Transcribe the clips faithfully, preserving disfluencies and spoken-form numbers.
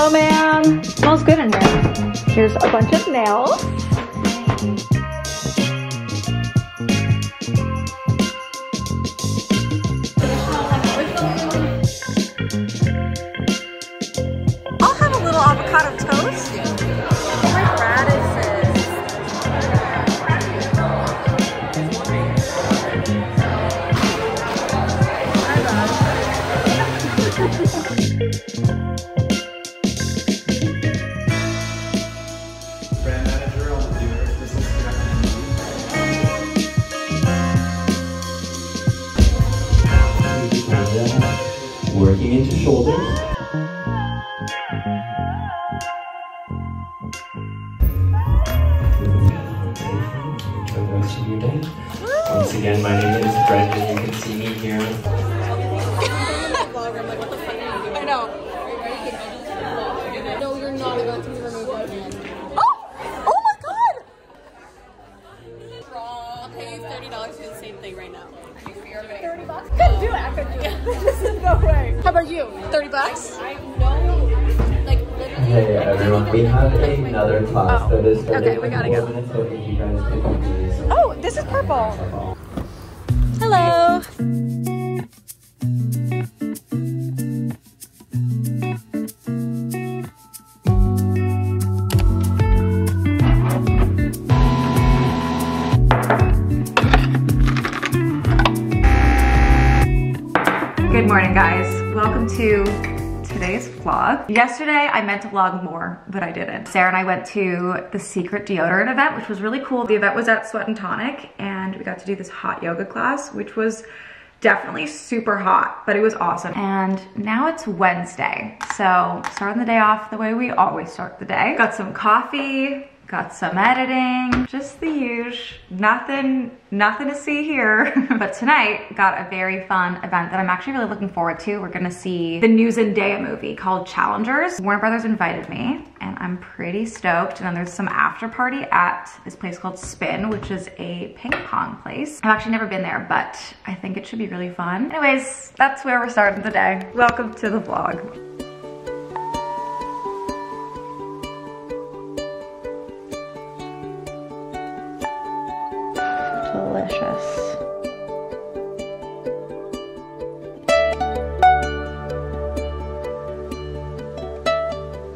Hello, man. Smells good in here. Here's a bunch of nails. I'll have a little avocado toast. My radishes. Working into shoulders. Once again, my name is Brendan. You can see me here. I know. No, you're not about to remove that. Oh! Oh my god! I'll pay you thirty dollars for the same thing right now. thirty bucks? Couldn't do it, I couldn't do it. This is no way. How about you? thirty bucks? I, I know, like, literally. Hey everyone, we have another class oh. that is starting okay, we gotta go. Minutes, so if you guys pick up these. Oh, this is purple. Hello. To today's vlog. Yesterday I meant to vlog more, but I didn't. Sarah and I went to the Secret Deodorant event, which was really cool. The event was at Sweat and Tonic, and we got to do this hot yoga class, which was definitely super hot, but it was awesome. And now it's Wednesday, so starting the day off the way we always start the day. Got some coffee, got some editing, just the huge. Nothing, nothing to see here. But tonight got a very fun event that I'm actually really looking forward to. We're gonna see the new Zendaya movie called Challengers. Warner Brothers invited me and I'm pretty stoked. And then there's some after party at this place called Spin, which is a ping pong place. I've actually never been there, but I think it should be really fun. Anyways, that's where we're starting the day. Welcome to the vlog. Delicious.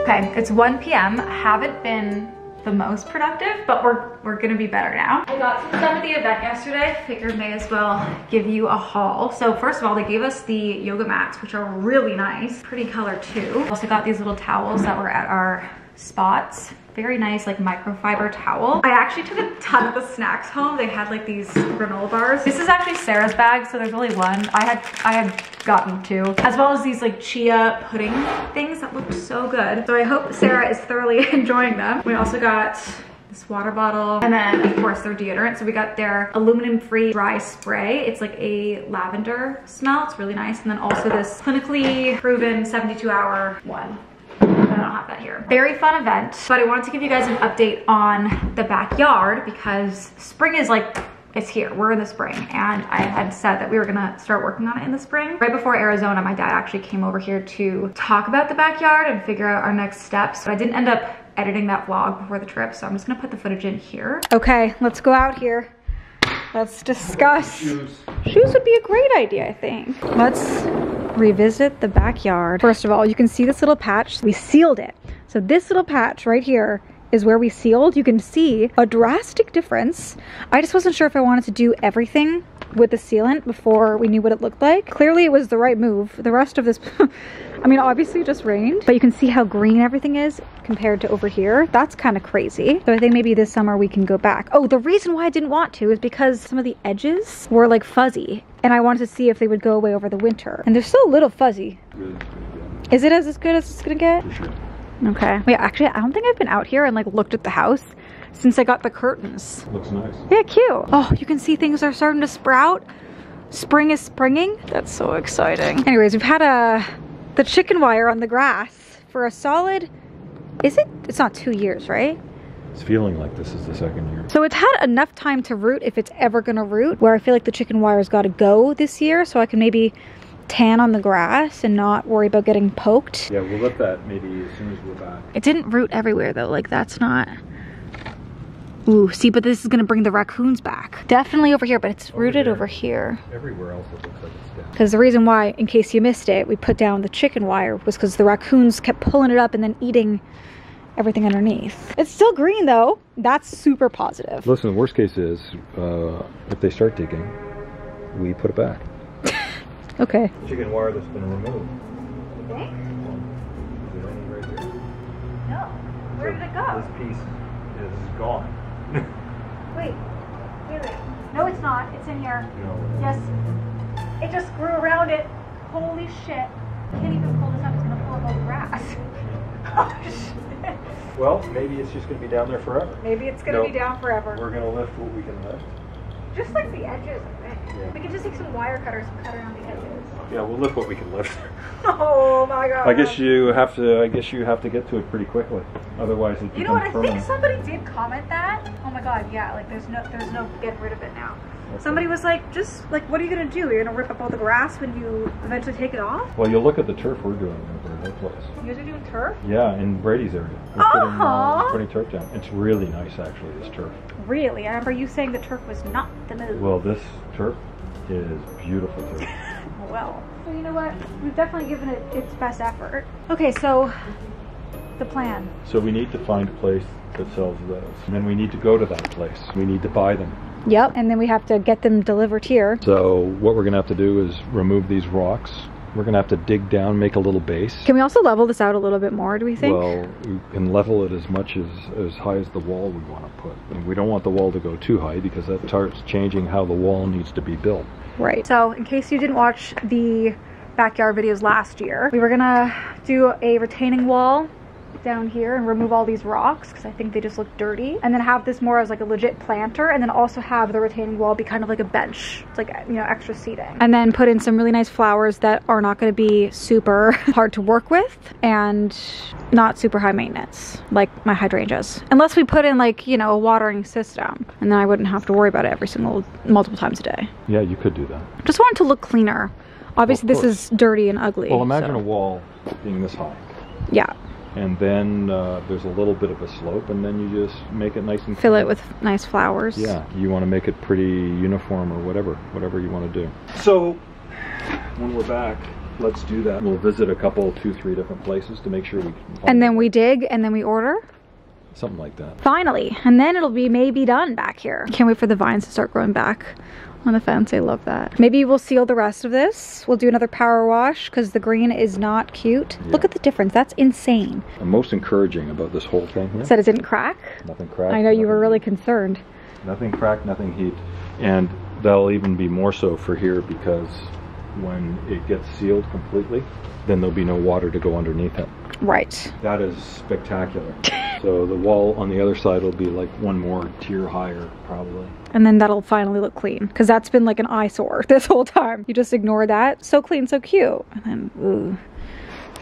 Okay, it's one P M I haven't been the most productive, but we're we're gonna be better now. I got done at the event yesterday. Figured may as well give you a haul. So first of all, they gave us the yoga mats, which are really nice, pretty color too. Also got these little towels that were at our spots. Very nice, like microfiber towel. I actually took a ton of the snacks home. They had like these granola bars. This is actually Sarah's bag, so there's only one. I had I had gotten two, as well as these like chia pudding things that looked so good. So I hope Sarah is thoroughly enjoying them. We also got this water bottle, and then of course their deodorant. So we got their aluminum-free dry spray. It's like a lavender smell. It's really nice. And then also this clinically proven seventy-two hour one. I don't have that here. Very fun event, but I wanted to give you guys an update on the backyard because spring is like, it's here. We're in the spring, and I had said that we were gonna start working on it in the spring. Right before Arizona, my dad actually came over here to talk about the backyard and figure out our next steps, but I didn't end up editing that vlog before the trip, so I'm just gonna put the footage in here. Okay, let's go out here. Let's discuss. Shoes. Shoes would be a great idea, I think. Let's revisit the backyard. First of all, you can see this little patch. We sealed it. So this little patch right here is where we sealed. You can see a drastic difference. I just wasn't sure if I wanted to do everything with the sealant before we knew what it looked like. Clearly it was the right move. The rest of this, I mean, obviously it just rained, but you can see how green everything is compared to over here. That's kind of crazy. So I think maybe this summer we can go back. Oh, the reason why I didn't want to is because some of the edges were like fuzzy and I wanted to see if they would go away over the winter. And they're so little fuzzy. Really? Yeah. Is it as good as it's gonna get? For sure. Okay. Wait, actually, I don't think I've been out here and like looked at the house since I got the curtains. Looks nice. Yeah, cute. Oh, you can see things are starting to sprout. Spring is springing. That's so exciting. Anyways, we've had a the chicken wire on the grass for a solid, is it? It's not two years, right? It's feeling like this is the second year. So it's had enough time to root if it's ever gonna root, where I feel like the chicken wire's gotta go this year, so I can maybe tan on the grass and not worry about getting poked. Yeah, we'll let that maybe as soon as we're back. It didn't root everywhere though, like that's not... Ooh, see, but this is gonna bring the raccoons back. Definitely over here, but it's over rooted there. Over here. Everywhere else it looks like it's down. Because the reason why, in case you missed it, we put down the chicken wire was because the raccoons kept pulling it up and then eating everything underneath. It's still green though. That's super positive. Listen, the worst case is, uh, if they start digging, we put it back. Okay. Chicken wire that's been removed. Okay. Is there any right there? No. Where did it go? This piece is gone. Wait, wait, wait. No, it's not. It's in here. No. Yes. It just grew around it. Holy shit. I can't even pull this up. It's going to pull up all the grass. Oh, shit. Well, maybe it's just going to be down there forever. Maybe it's going to nope. be down forever. We're going to lift what we can lift. Just like the edges of it. Yeah. We can just take some wire cutters and cut around the edges. Yeah, we'll lift what we can lift. Oh my god. I guess you have to I guess you have to get to it pretty quickly. Otherwise it becomes You know what, permanent. I think somebody did comment that. Oh my god, yeah, like there's no there's no getting rid of it now. Okay. Somebody was like, just like what are you gonna do? You're gonna rip up all the grass when you eventually take it off? Well, you'll look at the turf we're doing over in that place. You guys are doing turf? Yeah, in Brady's area. We're oh. putting, uh, putting turf down. It's really nice actually, this turf. Really? I remember you saying the turf was not the move. Well, this turf is beautiful turf. Well, so you know what? We've definitely given it its best effort. Okay, so the plan. So we need to find a place that sells those. And then we need to go to that place. We need to buy them. Yep, and then we have to get them delivered here. So what we're gonna have to do is remove these rocks. We're gonna have to dig down, make a little base. Can we also level this out a little bit more, do we think? Well, we can level it as much as, as high as the wall we wanna put. And we don't want the wall to go too high because that starts changing how the wall needs to be built. Right, so in case you didn't watch the backyard videos last year, we were gonna do a retaining wall down here and remove all these rocks because I think they just look dirty, and then have this more as like a legit planter, and then also have the retaining wall be kind of like a bench. It's like, you know, extra seating, and then put in some really nice flowers that are not going to be super hard to work with and not super high maintenance, like my hydrangeas, unless we put in like, you know, a watering system, and then I wouldn't have to worry about it every single multiple times a day. Yeah, you could do that. Just wanted to look cleaner. Obviously this is dirty and ugly. Well, imagine so. A wall being this high. Yeah. And then uh, there's a little bit of a slope, and then you just make it nice and fill clean. It with nice flowers. Yeah, you want to make it pretty uniform or whatever, whatever you want to do. So when we're back, let's do that. We'll visit a couple, two, three different places to make sure we can find And then we dig, and then we order? Something like that. Finally, and then it'll be maybe done back here. Can't wait for the vines to start growing back on the fence. I love that. Maybe we'll seal the rest of this. We'll do another power wash because the green is not cute. Yeah. Look at the difference. That's insane. The most encouraging about this whole thing here is that it didn't crack. Nothing cracked. I know you were really heat. concerned. Nothing cracked, nothing heat. And that'll even be more so for here because when it gets sealed completely, then there'll be no water to go underneath it. Right. That is spectacular. So the wall on the other side will be like one more tier higher, probably. And then that'll finally look clean, because that's been like an eyesore this whole time. You just ignore that. So clean, so cute. And then, ooh,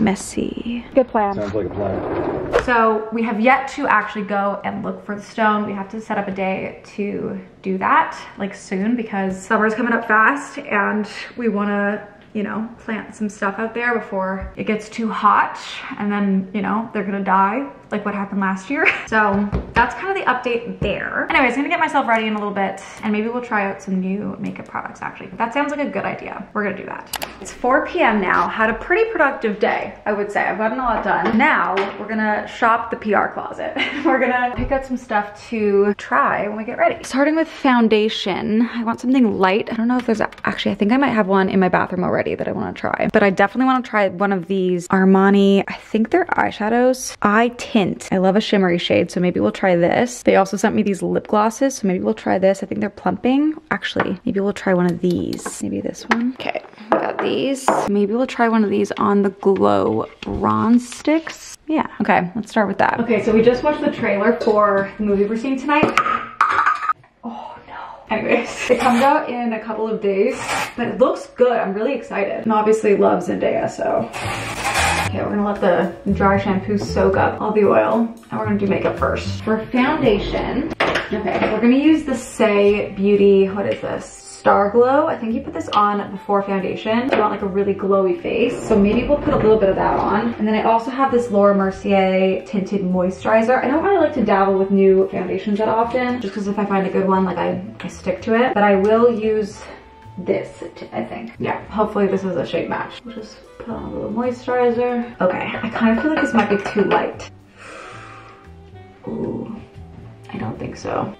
messy. Good plan. Sounds like a plan. So we have yet to actually go and look for the stone. We have to set up a day to do that, like soon, because summer's coming up fast and we want to, you know, plant some stuff out there before it gets too hot, and then, you know, they're gonna die like what happened last year. So that's kind of the update there. Anyways, I'm gonna get myself ready in a little bit, and maybe we'll try out some new makeup products actually. That sounds like a good idea. We're gonna do that. It's four P M now. Had a pretty productive day, I would say. I've gotten a lot done. Now we're gonna shop the P R closet. We're gonna pick out some stuff to try when we get ready. Starting with foundation. I want something light. I don't know if there's a, actually, I think I might have one in my bathroom already that I want to try, but I definitely want to try one of these Armani, I think they're eyeshadows, eye tint. I love a shimmery shade, so maybe we'll try this. They also sent me these lip glosses, so maybe we'll try this. I think they're plumping. Actually, maybe we'll try one of these. Maybe this one. Okay, we got these. Maybe we'll try one of these on the glow bronze sticks. Yeah, okay, let's start with that. Okay, so we just watched the trailer for the movie we're seeing tonight. Anyways, it comes out in a couple of days, but it looks good. I'm really excited. And obviously love Zendaya, so. Okay, we're gonna let the dry shampoo soak up all the oil, and we're gonna do makeup first. For foundation, okay, we're gonna use the Say Beauty, what is this? Star Glow. I think you put this on before foundation. You want like a really glowy face. So maybe we'll put a little bit of that on. And then I also have this Laura Mercier tinted moisturizer. I don't really like to dabble with new foundations that often, just because if I find a good one, like I, I stick to it. But I will use this, I think. Yeah, hopefully this is a shade match. We'll just put on a little moisturizer. Okay, I kind of feel like this might be too light. Ooh, I don't think so.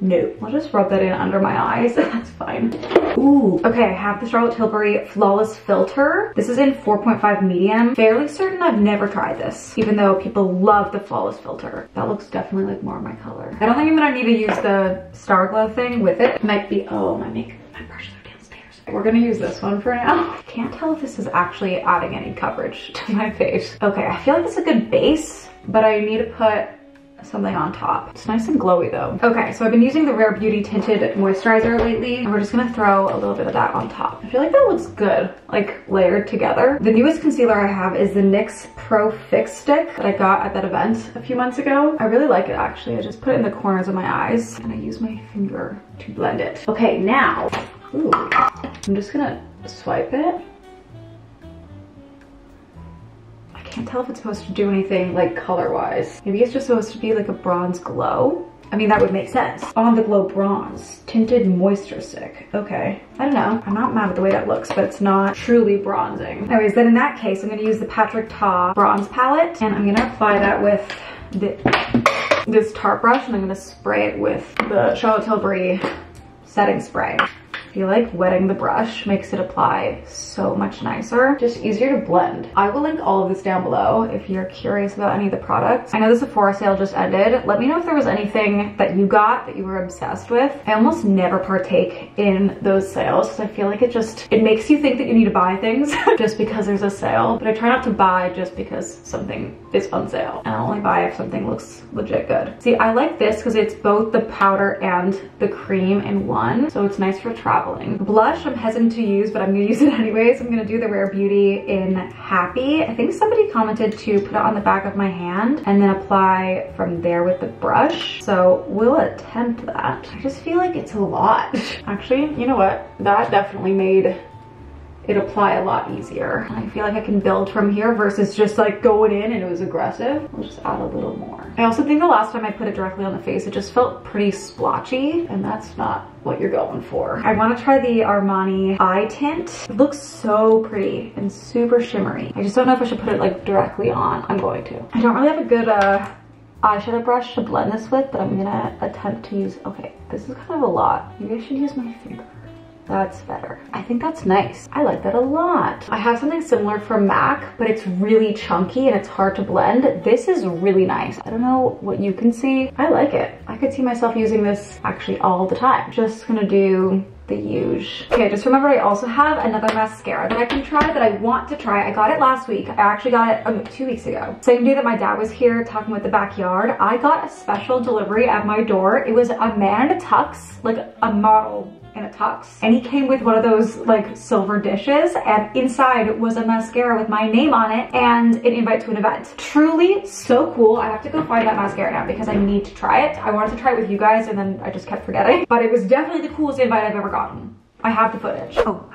No, I'll just rub that in under my eyes. That's fine. Ooh, okay, I have the Charlotte Tilbury Flawless Filter. This is in four point five medium. Fairly certain I've never tried this, even though people love the Flawless Filter. That looks definitely like more of my color. I don't think I'm gonna need to use the Star Glow thing with it. Might be, oh, my makeup, my brushes are downstairs. We're gonna use this one for now. I can't tell if this is actually adding any coverage to my face. Okay, I feel like it's a good base, but I need to put something on top. It's nice and glowy though. Okay, so I've been using the Rare Beauty tinted moisturizer lately, and we're just gonna throw a little bit of that on top. I feel like that looks good, like layered together. The newest concealer I have is the NYX Pro Fix Stick that I got at that event a few months ago. I really like it actually. I just put it in the corners of my eyes and I use my finger to blend it. Okay, now, ooh, I'm just gonna swipe it. I can't tell if it's supposed to do anything like color-wise. Maybe it's just supposed to be like a bronze glow. I mean, that would make sense. On the Glow Bronze Tinted Moisture Stick. Okay, I don't know. I'm not mad at the way that looks, but it's not truly bronzing. Anyways, then in that case, I'm gonna use the Patrick Ta Bronze Palette, and I'm gonna apply that with the, this tart brush, and I'm gonna spray it with the Charlotte Tilbury setting spray. I feel like wetting the brush makes it apply so much nicer, just easier to blend. I will link all of this down below if you're curious about any of the products. I know the Sephora sale just ended. Let me know if there was anything that you got that you were obsessed with. I almost never partake in those sales because I feel like it just, it makes you think that you need to buy things just because there's a sale. But I try not to buy just because something is on sale. And I only buy if something looks legit good. See, I like this because it's both the powder and the cream in one. So it's nice for trying. Blush, I'm hesitant to use, but I'm gonna use it anyways. I'm gonna do the Rare Beauty in Happy. I think somebody commented to put it on the back of my hand and then apply from there with the brush. So we'll attempt that. I just feel like it's a lot. Actually, you know what? That definitely made it apply a lot easier. I feel like I can build from here versus just like going in and it was aggressive. I'll just add a little more. I also think the last time I put it directly on the face, it just felt pretty splotchy, and that's not what you're going for. I wanna try the Armani Eye Tint. It looks so pretty and super shimmery. I just don't know if I should put it like directly on. I'm going to. I don't really have a good uh, eyeshadow brush to blend this with, but I'm gonna attempt to use, okay, this is kind of a lot. Maybe I should use my finger. That's better. I think that's nice. I like that a lot. I have something similar from MAC, but it's really chunky and it's hard to blend. This is really nice. I don't know what you can see. I like it. I could see myself using this actually all the time. Just gonna do the huge. Okay, just remember I also have another mascara that I can try, that I want to try. I got it last week. I actually got it um, two weeks ago. Same day that my dad was here talking about the backyard, I got a special delivery at my door. It was a man in a tux, like a model in a tux. And he came with one of those like silver dishes, and inside was a mascara with my name on it and an invite to an event. Truly so cool. I have to go find that mascara now because I need to try it. I wanted to try it with you guys and then I just kept forgetting. But it was definitely the coolest invite I've ever gotten. I have the footage. Oh,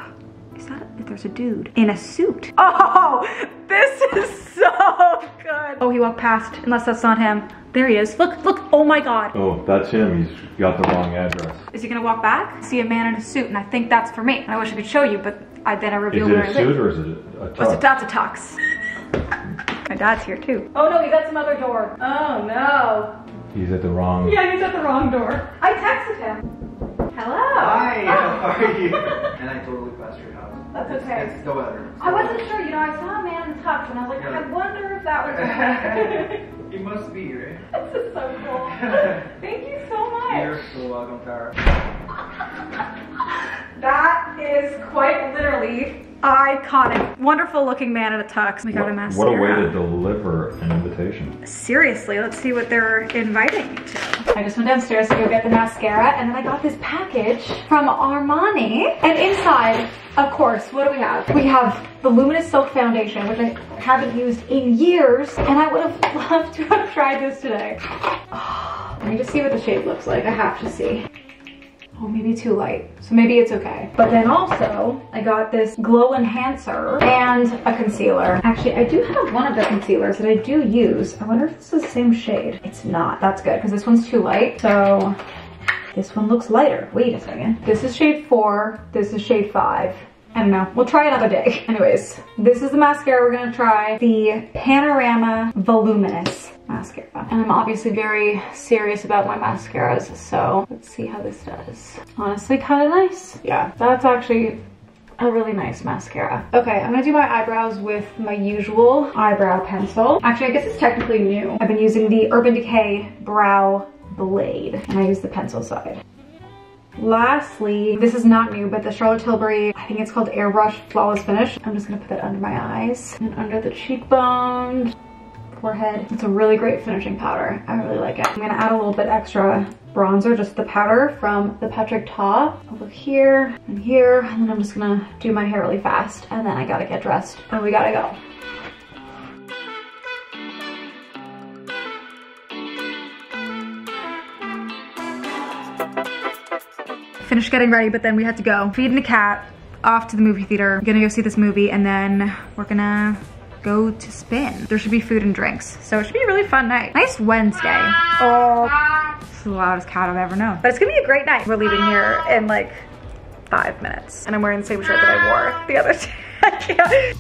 is that a, there's a dude in a suit. Oh, this is so good. Oh, he walked past, unless that's not him. There he is. Look, look. Oh my God. Oh, that's him. He's got the wrong address. Is he gonna walk back? I see a man in a suit, and I think that's for me. And I wish I could show you, but I then I revealed where I live. Is it a suit or is it a tux? Oh, so that's a tux. My dad's here too. Oh no, he's at some other door. Oh no. He's at the wrong. Yeah, he's at the wrong door. I texted him. Hello. Hi. How are you? And I totally passed your house. That's okay. It's, it's the weather. It's the I wasn't weather. sure. You know, I saw a man in a tux, and I was like, yeah. I wonder if that was him. You must be, right? This is so cool. Thank you so much. You're so welcome, Tara. That is quite literally iconic. Wonderful looking man in a tux. We got what, a mascara. What a way to deliver an invitation. Seriously, let's see what they're inviting me to. I just went downstairs to go get the mascara, and then I got this package from Armani. And inside, of course, what do we have? We have the Luminous Silk Foundation, which I haven't used in years, and I would have loved to have tried this today. Oh, let me just see what the shade looks like. I have to see. Oh, maybe too light, so maybe it's okay. But then also I got this glow enhancer and a concealer. Actually, I do have one of the concealers that I do use. I wonder if this is the same shade. It's not. That's good, because this one's too light. So this one looks lighter. Wait a second, this is shade four, this is shade five. I don't know, we'll try another day. Anyways, this is the mascara we're gonna try, the Panorama Voluminous mascara. And I'm obviously very serious about my mascaras, so let's see how this does. Honestly, kind of nice. Yeah, that's actually a really nice mascara. Okay, I'm gonna do my eyebrows with my usual eyebrow pencil. Actually, I guess it's technically new. I've been using the Urban Decay Brow Blade, and I use the pencil side. Lastly, this is not new, but the Charlotte Tilbury, I think it's called Airbrush Flawless Finish. I'm just gonna put that under my eyes and under the cheekbone, forehead. It's a really great finishing powder. I really like it. I'm gonna add a little bit extra bronzer, just the powder from the Patrick Ta, over here and here, and then I'm just gonna do my hair really fast, and then I gotta get dressed, and we gotta go. Finished getting ready, but then we had to go. Feeding the cat, off to the movie theater. We're gonna go see this movie, and then we're gonna go to Spin. There should be food and drinks, so it should be a really fun night. Nice Wednesday. Oh, this is the loudest cat I've ever known. But it's gonna be a great night. We're leaving here in like five minutes, and I'm wearing the same shirt that I wore the other day. I can't.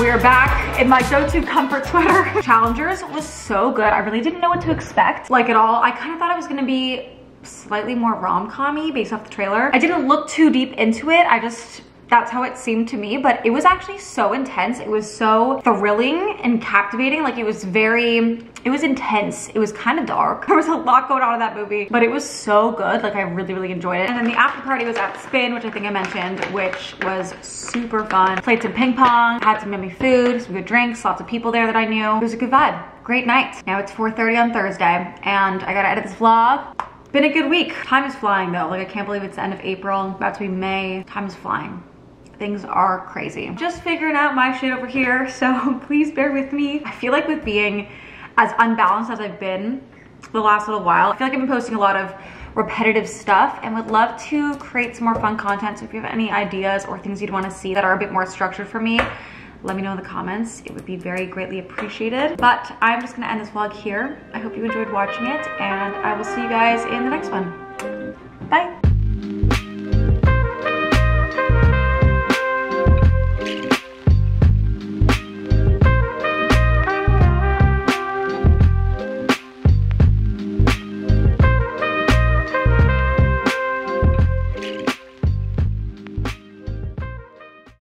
We are back in my go-to comfort sweater. Challengers was so good. I really didn't know what to expect, like at all. I kind of thought it was gonna be slightly more rom-com-y based off the trailer. I didn't look too deep into it. I just, that's how it seemed to me, but it was actually so intense. It was so thrilling and captivating. Like it was very, it was intense. It was kind of dark. There was a lot going on in that movie, but it was so good. Like I really, really enjoyed it. And then the after party was at Spin, which I think I mentioned, which was super fun. Played some ping pong, had some yummy food, some good drinks, lots of people there that I knew. It was a good vibe. Great night. Now it's four thirty on Thursday, and I gotta edit this vlog. Been a good week. Time is flying though. Like I can't believe it's the end of April, about to be May. Time is flying. Things are crazy. Just figuring out my shit over here, so please bear with me. I feel like with being as unbalanced as I've been the last little while, I feel like I've been posting a lot of repetitive stuff, and would love to create some more fun content. So if you have any ideas or things you'd want to see that are a bit more structured for me, let me know in the comments. It would be very greatly appreciated. But I'm just gonna end this vlog here. I hope you enjoyed watching it, and I will see you guys in the next one. Bye.